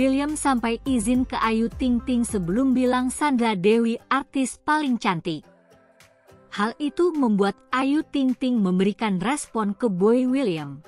William sampai izin ke Ayu Ting Ting sebelum bilang Sandra Dewi artis paling cantik. Hal itu membuat Ayu Ting Ting memberikan respon ke Boy William.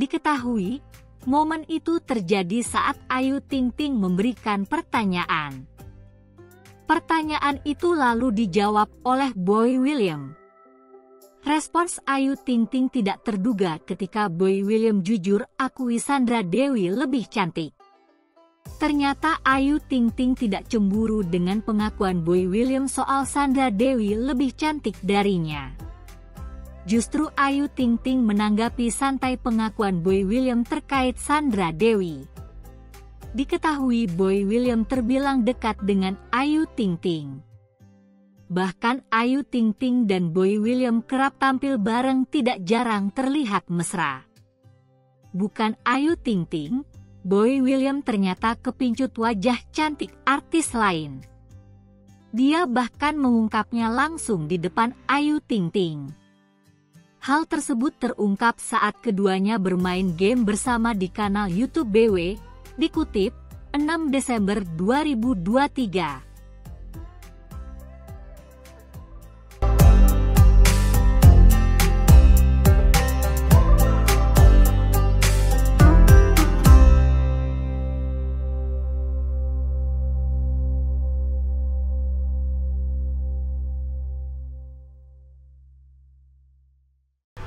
Diketahui, momen itu terjadi saat Ayu Ting Ting memberikan pertanyaan. Pertanyaan itu lalu dijawab oleh Boy William. Respons Ayu Ting Ting tidak terduga ketika Boy William jujur akui Sandra Dewi lebih cantik. Ternyata Ayu Ting Ting tidak cemburu dengan pengakuan Boy William soal Sandra Dewi lebih cantik darinya. Justru Ayu Ting Ting menanggapi santai pengakuan Boy William terkait Sandra Dewi. Diketahui Boy William terbilang dekat dengan Ayu Ting Ting. Bahkan Ayu Ting Ting dan Boy William kerap tampil bareng, tidak jarang terlihat mesra. Bukan Ayu Ting Ting, Boy William ternyata kepincut wajah cantik artis lain. Dia bahkan mengungkapnya langsung di depan Ayu Ting Ting. Hal tersebut terungkap saat keduanya bermain game bersama di kanal YouTube BW, dikutip 6 Desember 2023.